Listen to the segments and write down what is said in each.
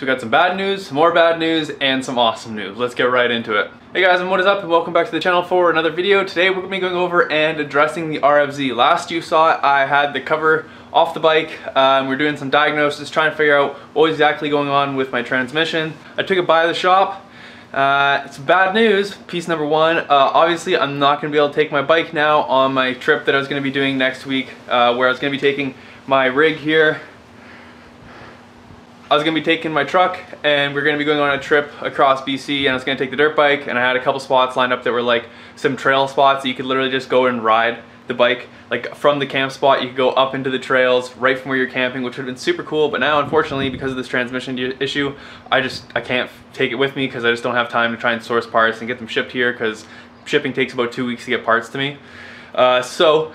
So we got some bad news, some more bad news, and some awesome news. Let's get right into it. Hey guys, and what is up, and welcome back to the channel for another video. Today we're going to be going over and addressing the RFZ. Last you saw it, I had the cover off the bike, we're doing some diagnosis, trying to figure out what was exactly going on with my transmission. I took it by the shop. It's bad news, piece number one. Obviously I'm not going to be able to take my bike now on my trip that I was going to be doing next week, where I was going to be taking my rig here. I was going to be taking my truck and we're going to be going on a trip across BC, and I was going to take the dirt bike, and I had a couple spots lined up that were like some trail spots that you could literally just go and ride the bike. Like from the camp spot you could go up into the trails right from where you're camping, which would have been super cool, but now unfortunately because of this transmission issue I can't take it with me because I just don't have time to try and source parts and get them shipped here because shipping takes about 2 weeks to get parts to me. So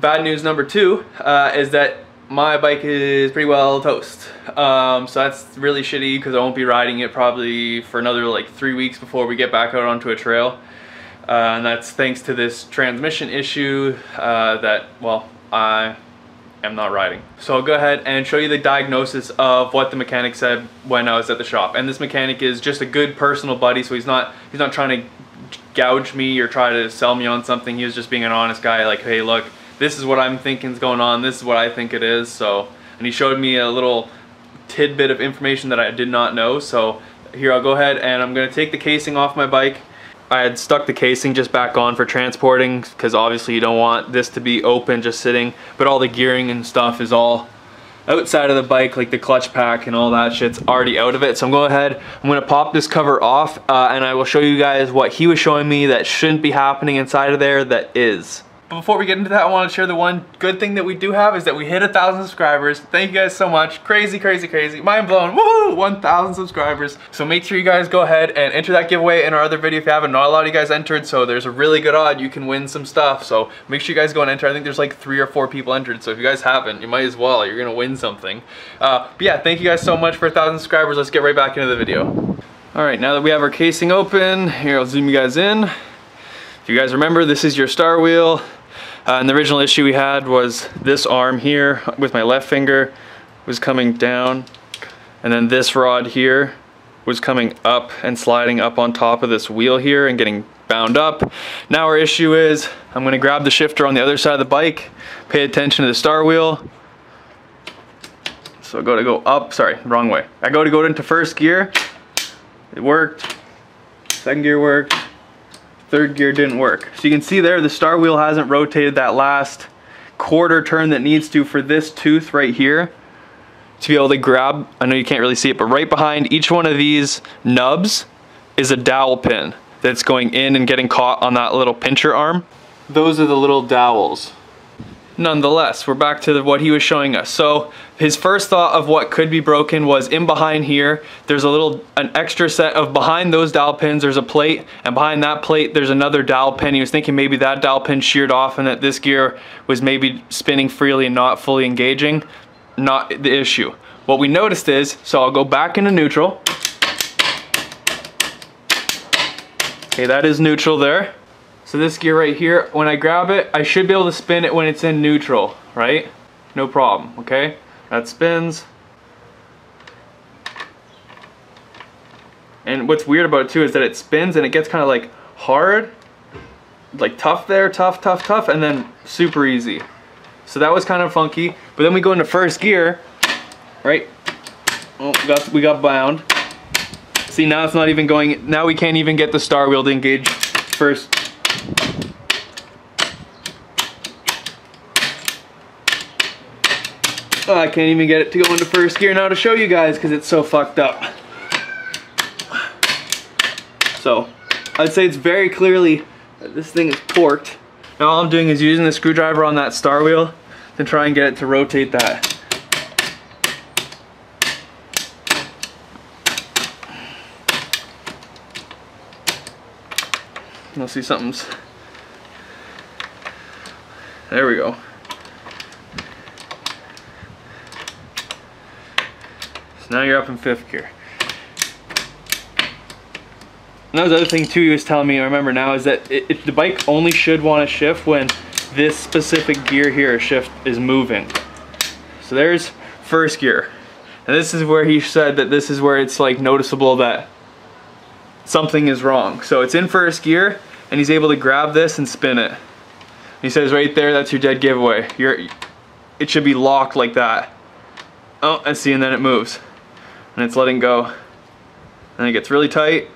bad news number two is that my bike is pretty well toast. So that's really shitty because I won't be riding it probably for another like 3 weeks before we get back out onto a trail. And that's thanks to this transmission issue that, well, I am not riding. So I'll go ahead and show you the diagnosis of what the mechanic said when I was at the shop. And this mechanic is just a good personal buddy, so he's not trying to gouge me or try to sell me on something. He was just being an honest guy, like, hey, look, this is what I'm thinking is going on, this is what I think it is. So, and he showed me a little tidbit of information that I did not know. So here, I'll go ahead and I'm gonna take the casing off my bike. I had stuck the casing just back on for transporting because obviously you don't want this to be open just sitting, but all the gearing and stuff is all outside of the bike, like the clutch pack and all that shit's already out of it. So I'm going ahead, I'm gonna pop this cover off and I will show you guys what he was showing me that shouldn't be happening inside of there that is. But before we get into that, I want to share the one good thing that we do have is that we hit 1,000 subscribers. Thank you guys so much. Crazy, crazy, crazy. Mind blown. Woohoo! 1,000 subscribers. So make sure you guys go ahead and enter that giveaway in our other video if you haven't. Not a lot of you guys entered, so there's a really good odd. You can win some stuff. So make sure you guys go and enter. I think there's like 3 or 4 people entered. So if you guys haven't, you might as well. You're going to win something. But yeah, thank you guys so much for 1,000 subscribers. Let's get right back into the video. All right, now that we have our casing open, here, I'll zoom you guys in. If you guys remember, this is your star wheel. And the original issue we had was this arm here with my left finger was coming down, and then this rod here was coming up and sliding up on top of this wheel here and getting bound up. Now our issue is I'm going to grab the shifter on the other side of the bike, pay attention to the star wheel. So I go to go up, sorry, wrong way. I go to go into first gear, it worked, second gear worked, third gear didn't work. So you can see there the star wheel hasn't rotated that last quarter turn that needs to for this tooth right here to be able to grab, I know you can't really see it, but right behind each one of these nubs is a dowel pin that's going in and getting caught on that little pincher arm. Those are the little dowels. Nonetheless, we're back to what he was showing us. So his first thought of what could be broken was in behind here, there's a little, an extra set of behind those dowel pins, there's a plate, and behind that plate, there's another dowel pin. He was thinking maybe that dowel pin sheared off and that this gear was maybe spinning freely and not fully engaging. Not the issue. What we noticed is, so I'll go back into neutral. Okay, that is neutral there. So this gear right here, when I grab it, I should be able to spin it when it's in neutral, right? No problem, okay? That spins. And what's weird about it too is that it spins and it gets kind of like hard, like tough there, tough, tough, tough, and then super easy. So that was kind of funky. But then we go into first gear, right? Oh, we got bound. See, now it's not even going, now we can't even get the star wheel to engage first. Oh, I can't even get it to go into first gear now to show you guys because it's so fucked up. So I'd say it's very clearly that this thing is porked. Now all I'm doing is using the screwdriver on that star wheel to try and get it to rotate that. You'll see something's, there we go. So now you're up in fifth gear. And that was the other thing too he was telling me, I remember now, is that the bike only should want to shift when this specific gear here shift is moving. So there's first gear. And this is where he said that this is where it's like noticeable that something is wrong. So it's in first gear and he's able to grab this and spin it. He says right there, that's your dead giveaway. It should be locked like that. Oh, and see, and then it moves. And it's letting go. And it gets really tight.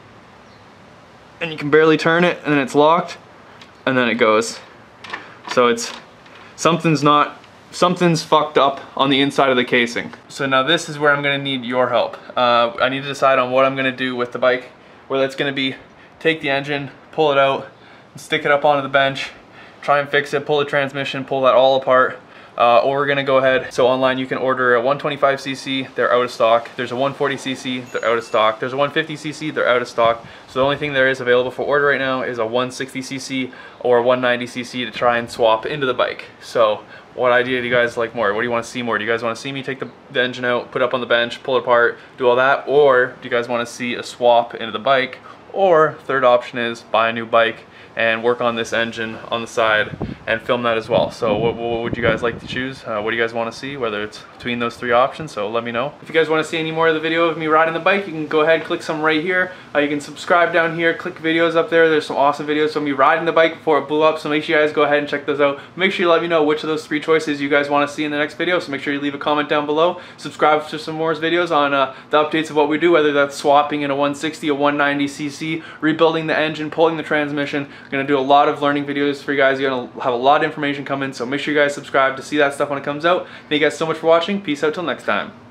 And you can barely turn it, and then it's locked. And then it goes. So it's, something's fucked up on the inside of the casing. So now this is where I'm gonna need your help. I need to decide on what I'm gonna do with the bike. Whether it's gonna be take the engine, pull it out, and stick it up onto the bench, try and fix it, pull the transmission, pull that all apart, or we're gonna go ahead. So online you can order a 125cc, they're out of stock. There's a 140cc, they're out of stock. There's a 150cc, they're out of stock. So the only thing there is available for order right now is a 160cc or 190cc to try and swap into the bike. So what idea do you guys like more? What do you want to see more? Do you guys want to see me take the engine out, put it up on the bench, pull it apart, do all that? Or do you guys want to see a swap into the bike? Or third option is buy a new bike and work on this engine on the side and film that as well. So what would you guys like to choose? What do you guys want to see? Whether it's between those three options, so let me know. If you guys want to see any more of the video of me riding the bike, you can go ahead and click some right here. You can subscribe down here, click videos up there. There's some awesome videos of me riding the bike before it blew up, so make sure you guys go ahead and check those out. Make sure you let me know which of those three choices you guys want to see in the next video, so make sure you leave a comment down below. Subscribe to some more videos on the updates of what we do, whether that's swapping in a 160, a 190cc, rebuilding the engine, pulling the transmission. I'm going to do a lot of learning videos for you guys. You're going to have a lot of information coming, so make sure you guys subscribe to see that stuff when it comes out. Thank you guys so much for watching. Peace out till next time.